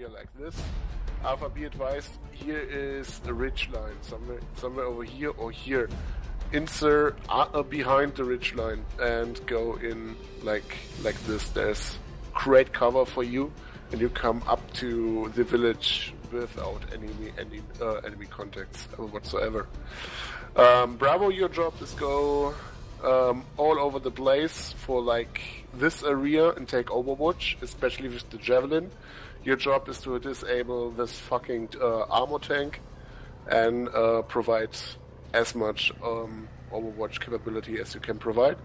area like this. Alpha, be advised, here is a ridge line, somewhere over here or here. Insert behind the ridge line and go in like this. There's great cover for you, and you come up to the village without enemy contacts whatsoever. Bravo, your job is go all over the place for like this area and take Overwatch, especially with the Javelin. Your job is to disable this fucking armor tank and provide as much Overwatch capability as you can provide.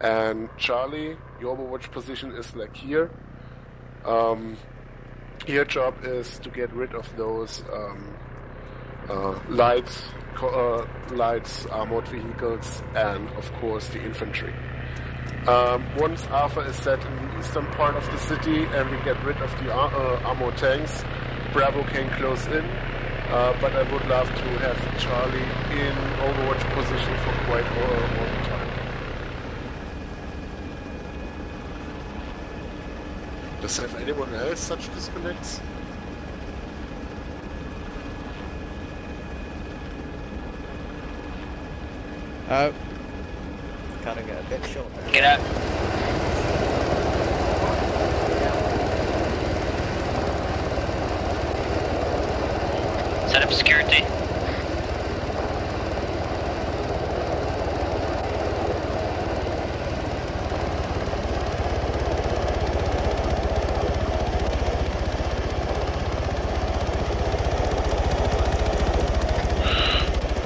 And Charlie, your Overwatch position is like here. Your job is to get rid of those light armored vehicles and of course the infantry. Once Alpha is set in the eastern part of the city and we get rid of the armored tanks, Bravo can close in, but I would love to have Charlie in Overwatch position for quite a long time. Does have anyone else such disconnects? Kind of got a bit short. Get up. Set up security.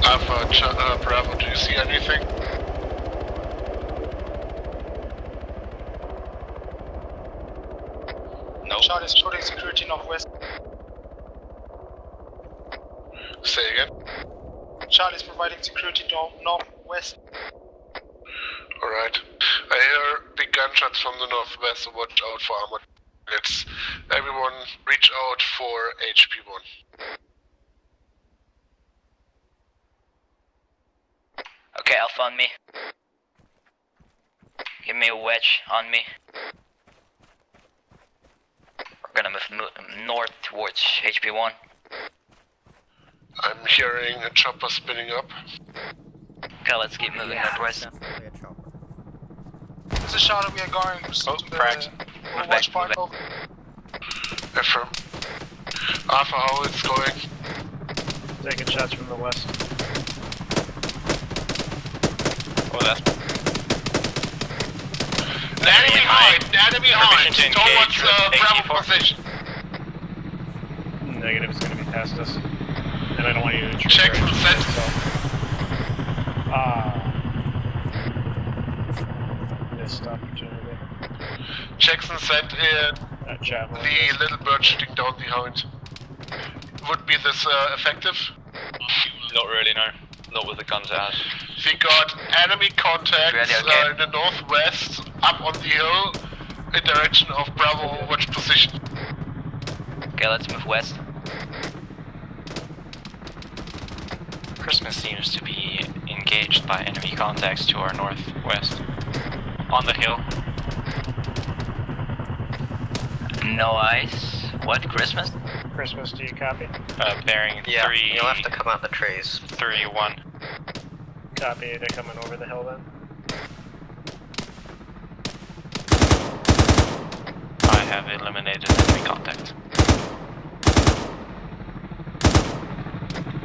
Alpha, Bravo, do you see anything? Charlie is putting security northwest. Say again? Charlie is providing security northwest. Alright. I hear big gunshots from the northwest, so watch out for armored. Let's everyone reach out for HP-1. Okay, Alpha on me. Give me a wedge on me. We're gonna move north towards HP-1. I'm hearing a chopper spinning up. Okay, let's keep moving northwest. This is Shadow, we are going to the watch point. Affirm. Alpha, how it's going? Taking shots from the west. Oh, that's... Enemy hide! Enemy hide! Towards Bravo position. Negative, it's gonna be past us. And I don't want you to check for the set. Missed opportunity. Jackson sent in the little bird shooting down behind. Would be this effective? Not really, no. Not with the guns out. We got enemy contacts in the northwest, up on the hill, in direction of Bravo Overwatch position. Okay, let's move west. Christmas seems to be engaged by enemy contacts to our northwest. On the hill. No ice. What, Christmas? Christmas, do you copy? Bearing yeah, 3... you'll have to come out the trees. 3-1. Copy, they're coming over the hill then. I have eliminated enemy contact.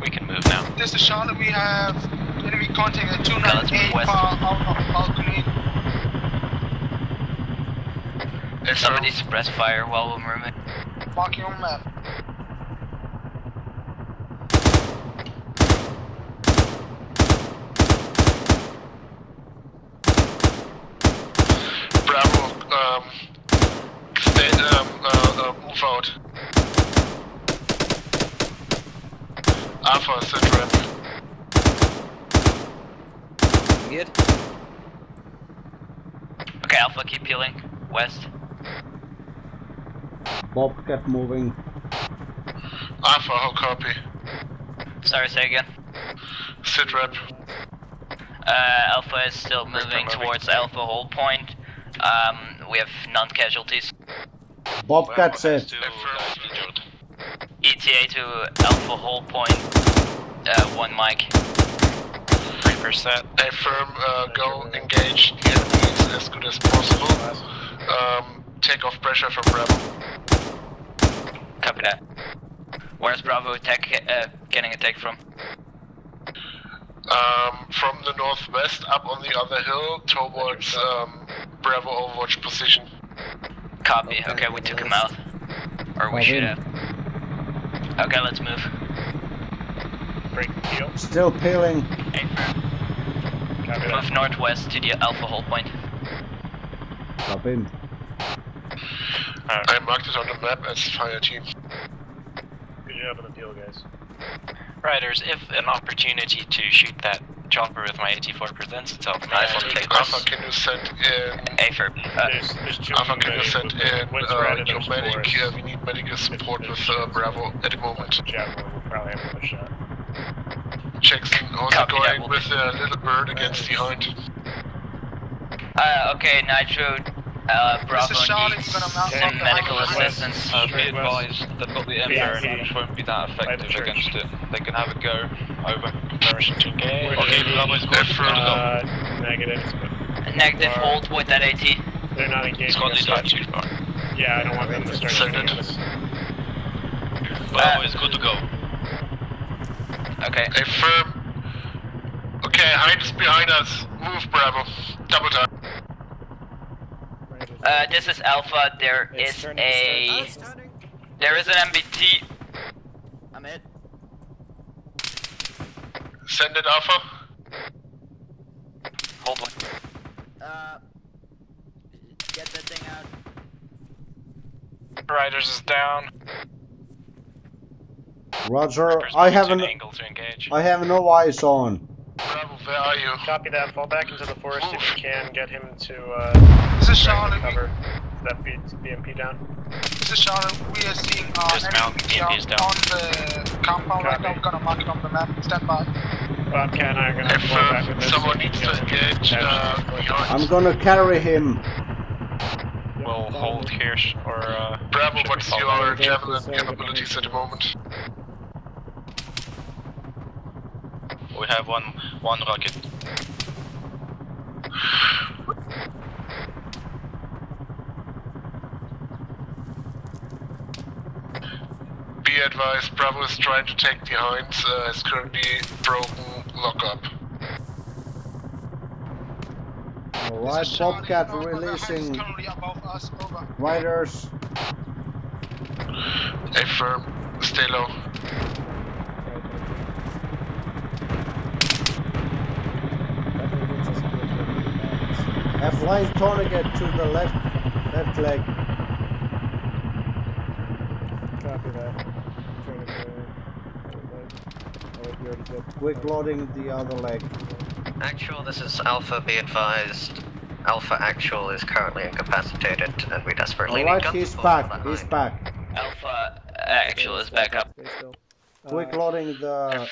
We can move now. This is Charlotte, we have enemy contact at 298 far out of balcony. There's somebody suppress fire while we're moving. Marking on map. Move out. Alpha, set ramp. Good. Okay, Alpha, keep peeling. West. Bobcat moving. Alpha, how copy? Sorry, say again. Sit rep. Alpha is still moving towards Alpha hold point. We have non-casualties. Bobcat said. ETA to Alpha Hole Point, 1 mic. 3%. Affirm, go engage the enemies as good as possible. Take off pressure from Bravo. Copy that. Where's Bravo tech, getting attacked from? From the northwest, up on the other hill, towards Bravo Overwatch position. Copy, okay, we took him out. Or we should have. Okay, let's move. Break deal. Still peeling. Hey, move northwest to the Alpha Hole Point. Stop in. I marked it on the map as fire team. Good job on the deal, guys. Riders, if an opportunity to shoot that chopper with my AT4 presents itself, I will take this. Alpha, can you send in... Alpha, can you send in your medic? We need medical support with Bravo at the moment. Javelin will probably have another shot. Jackson also going with a little bird against the hunt. Okay, Nitro, Bravo needs some medical assistance. Be advised, they've got the M-Baron, which won't be that effective against it. They can have a go. Over. Okay, Bravo's going for it. Negative. Negative, hold with that AT. They're not engaged. Yeah, I don't want them to start shooting at us. Bravo is good to go. Okay. Affirm. Okay, Heinz is behind us. Move, Bravo. Double time. This is Alpha, there is an MBT. I'm hit. Send it, Alpha. Hold on. Get that thing out. Riders is down. Roger, I have no eyes on. Bravo, where are you? Copy that, fall back into the forest if you can, get him to cover. That beats BMP down. This is Sean, we are seeing BMP's down. On the compound right now, we're gonna mark it on the map, stand by. Bobcat and I are gonna fall back with this. Someone needs to engage, I'm gonna carry him. We'll hold here, or Bravo, what's your Javelin capabilities at the moment? We have one rocket. Be advised, Bravo is trying to take the Heinz, it's currently broken lockup. Alright, Bobcat releasing Riders. Affirm, stay low. A flying tourniquet to the left leg. Copy that. Quick loading the other leg. Actual, this is Alpha, be advised. Alpha Actual is currently incapacitated and we desperately need guns. He's back, he's back. Alpha Actual is back up. Quick loading the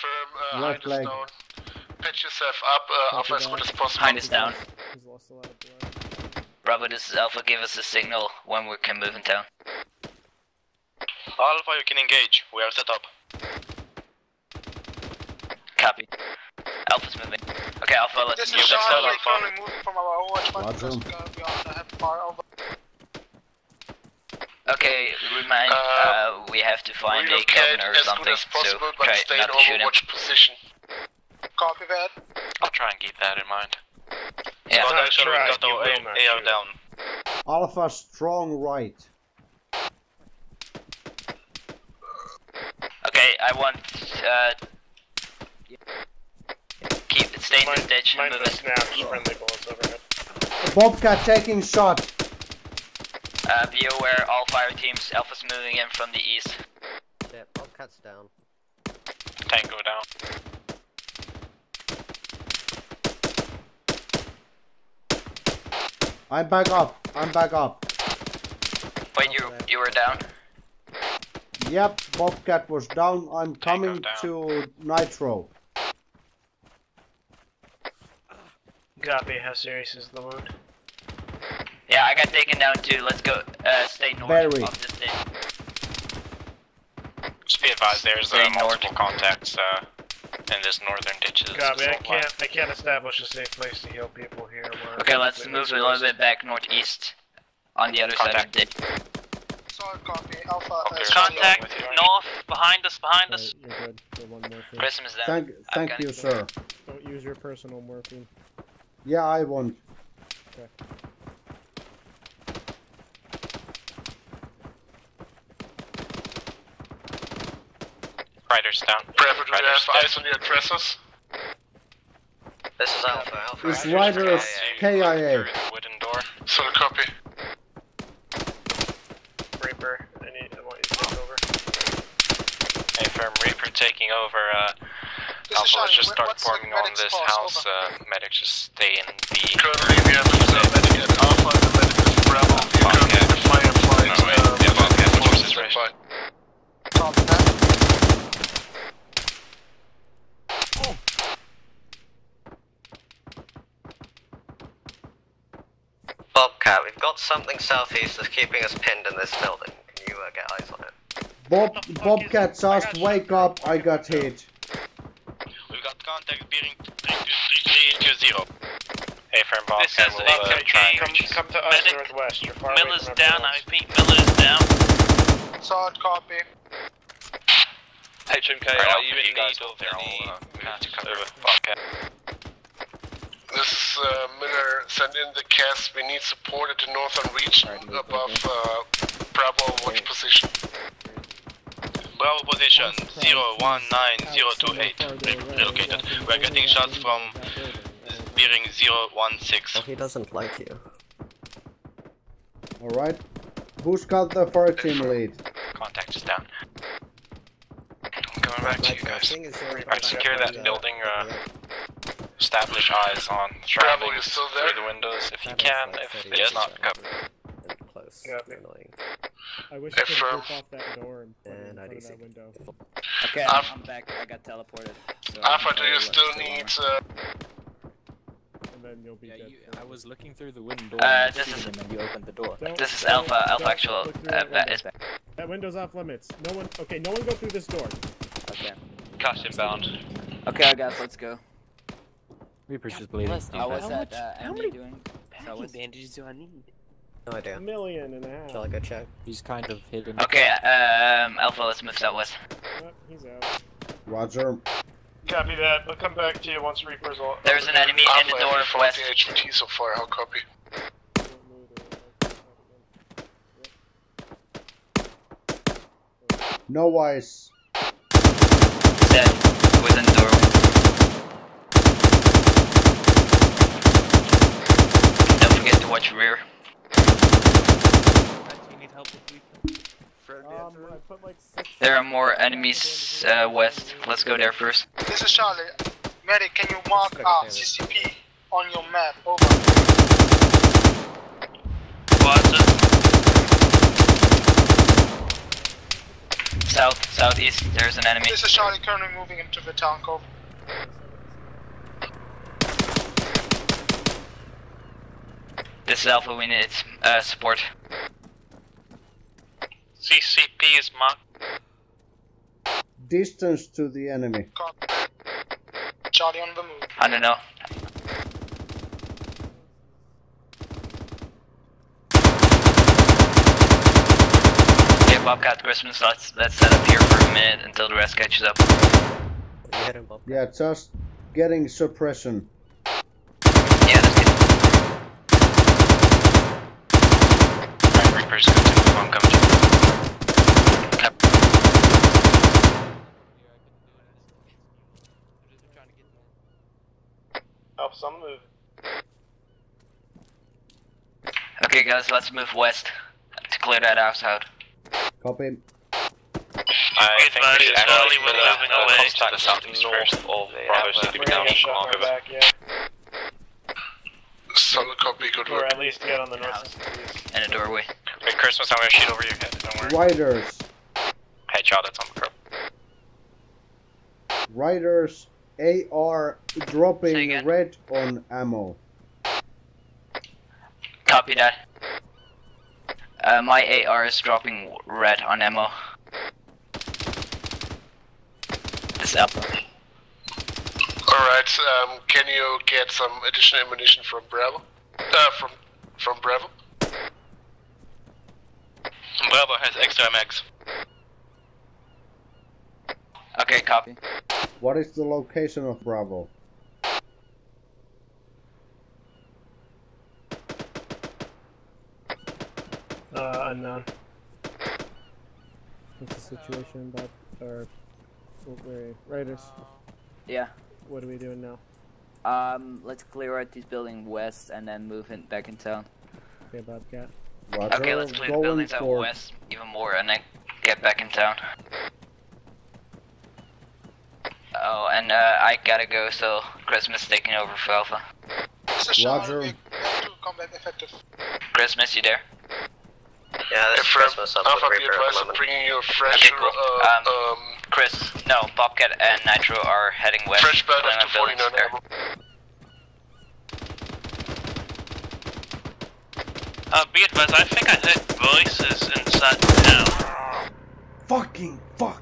left leg. Pitch yourself up, Alpha as good as possible. Hind is down. Bravo, this is Alpha, give us a signal when we can move in town. Alpha, you can engage, we are set up. Copy. Alpha's moving. Okay, Alpha, let's move next to Alpha. We move from our overwatch point because we also have far over. Okay, remind, we have to find a cabin or something, so try not to shoot him. Position. Copy that. I'll try and keep that in mind. Yeah, AR down. Alpha strong right. Okay, I want keep it staying in stage. Mine the snaps, friendly bullets overhead. Bobcat taking shot. Be aware, all fire teams. Alpha's moving in from the east. Yeah, Bobcat's down. Tango down. I'm back up. I'm back up. Wait, you were down? Yep, Bobcat was down. I'm coming to Nitro. Copy. How serious is the wound? Yeah, I got taken down too. Let's go. Stay north of the thing. Just be advised, there's multiple contacts in this northern ditches. Copy, I can't establish a safe place to heal people here. Okay, let's move a little bit back northeast on the other side of the ditch. Copy, Alpha, contact north, behind us. Prism is down. Thank you, sir. Don't use your personal morphine. Yeah, I won't. Okay. Riders down. Preferably have eyes on the addresses. This is Alpha. It's Riders KIA. Wooden door. So copy. Reaper, I want you to take over. Hey, firm Reaper taking over. Alpha, let's just start forming on this house. Medics, just stay in the. Currently, we have a medic at Alpha and the medic is Bravo. Currently, the Firefly is forces right. Top of that. Bobcat, we've got something southeast that's keeping us pinned in this building. Can you get eyes on it? Bobcat, just wake up, I got hit. We got contact bearing 320. Hey, firm Bobcat, we'll try and reach. Come to us northwest, you're far away from everyone else. Miller's down, I repeat, Miller's down. Solid copy. HMK, are you in need of any over Bobcat? This is Miller, send in the CAS, we need support at the northern region above Bravo, watch position. Bravo position, 019028, relocated. We're getting shots from bearing 016. He doesn't like you. Alright, who's got the fire team lead? Contact is down. I'm coming back to you guys. Alright, secure that building. Establish eyes on traveling through the windows if you can, if it's not covered. Close. Yep. Annoying. I wish I could rip off that door and out of that window. Okay, I'm back. I got teleported. So Alpha, do you still need? And then you'll be dead. I was looking through the wooden door. This is and you opened the door. This is Alpha. Alpha actual. That is back. That window's off limits. No one. Okay, no one go through this door. Okay. Cash inbound. Okay, guys, let's go. Reaper's just bleeding. I was at how many doing? How many bandages do I need? No idea. 1.5 million. Shall I go check? He's kind of hidden. Okay, Alpha, let's move southwest. Oh, he's out. Roger. Copy that. I'll come back to you once Reaper's all. There's an enemy in the northwest. HMT so far. I'll copy. No eyes. Dead. Within the doorway. Watch rear. You need help with there are more enemies west. Let's go there first. This is Charlie. Medic, can you mark our CCP on your map? Over. South, southeast, there's an enemy. This is Charlie, currently moving into the town cove. This is Alpha, we need support. CCP is marked. Distance to the enemy. Charlie on the move. I don't know. Okay, Bobcat Christmas, let's set up here for a minute until the rest catches up. Yeah, just getting suppression. Okay guys, let's move west to clear that house out. Copy. I think we should actually move away to the southeast first. All brothers need to be down on back, yeah. Solid copy, good work. Or at least get on the north. And a doorway. Wait, Christmas, I'm gonna shoot over your head, don't worry. Riders. Hey, child, that's on the curb. Riders. AR dropping red on ammo. Copy that. My AR is dropping red on ammo. This ammo. Alright, can you get some additional ammunition from Bravo? From Bravo? Bravo has extra max. Okay, copy. What is the location of Bravo? Unknown. What's the situation about our Raiders? Yeah. What are we doing now? Let's clear out this building west and then move in back in town. Okay, Bobcat. Roger. Okay, let's clear the buildings out west even more and then get back in town. Oh, and I gotta go, so Christmas taking over for Alpha. Roger. Christmas, you there? Yeah, this Christmas I'm Alpha, bringing you a fresh, okay, cool. Chris, no, Bobcat and Nitro are heading west. Fresh bird at 249 ammo. Be advised, I think I heard voices inside now. Fucking fuck.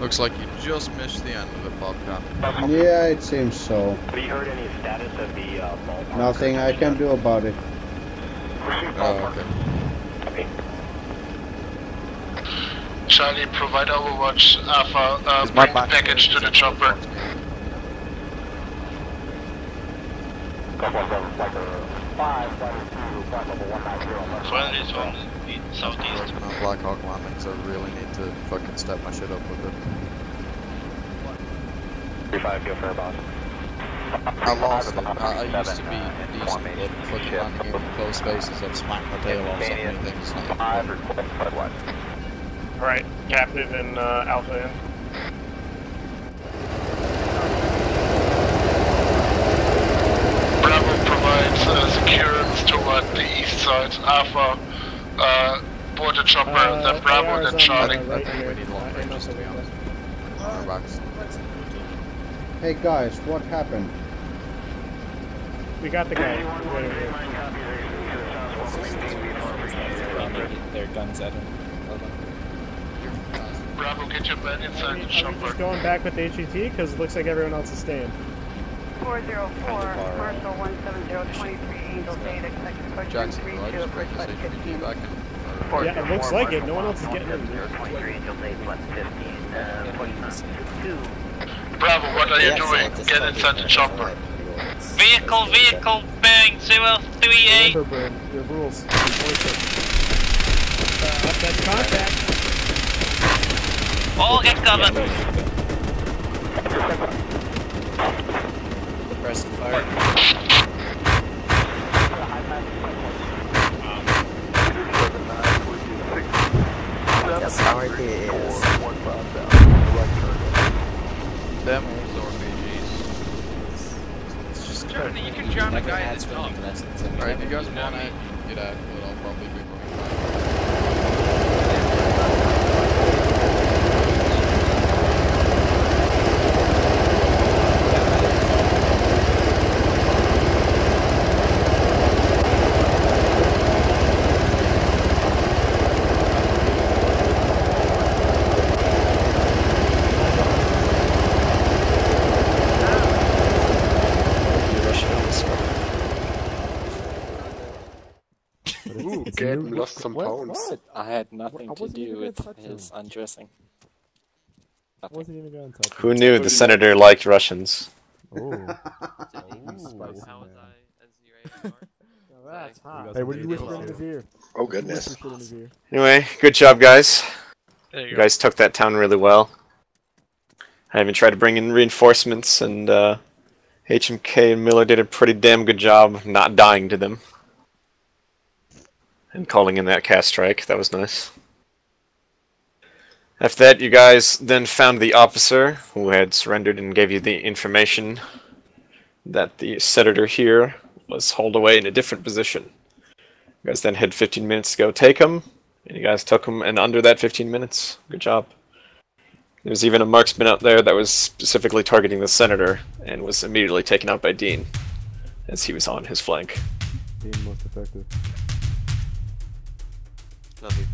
Looks like you just missed the end of it, Bobcat. Yeah, it seems so. Have you heard any status of the ballpark? Nothing I can do about it. Oh, okay. Charlie, provide Overwatch Alpha, bring the package to the chopper. Finally, it's on the southeast. Blackhawk landing, so I really need to fucking step my shit up with it. 35, go for a boss. I lost it. I used to be decent at fucking landing in close spaces. I've smacked my tail off so many things. Alright, captive in Alpha in. Bravo provides securance toward the east side. Alpha, board the chopper, then Bravo, then Charlie. I think we need long ranges, to be honest. Hey guys, what happened? We got the guy. Their guns at him. Bravo, get your men inside the chopper. Just going back with the HET because it looks like everyone else is staying. 404, Marshal 17023, Angel Data, second question 32, first flight 15. Yeah, it looks like it. No one else is getting in. 23, Angel Data, flight 15. Bravo, what are you doing? Get inside the chopper. Vehicle, bearing 038. Remember, your rules. That's contact. All incoming! Press and fire. That's how it is. Them RPGs. It's just crazy. You can drown a guy in this dump. Alright, if you guys want to get out, I'll probably be going back. Some pounds. What? I had nothing to do with his undressing. Who knew the senator liked Russians? Oh. Hey, what do you wish for in his ear? Oh, goodness. Anyway, good job, guys. You guys took that town really well. I even tried to bring in reinforcements, and HMK and Miller did a pretty damn good job not dying to them. And calling in that cast strike, that was nice. After that, you guys then found the officer who had surrendered and gave you the information that the senator here was hauled away in a different position. You guys then had 15 minutes to go take him, and you guys took him in under that 15 minutes. Good job. There's even a marksman out there that was specifically targeting the senator and was immediately taken out by Dean as he was on his flank. Dean most effective. Nothing.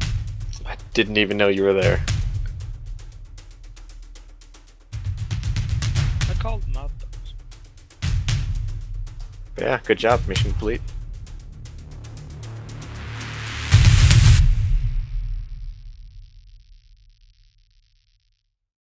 I didn't even know you were there. I called not. Yeah, good job. Mission complete.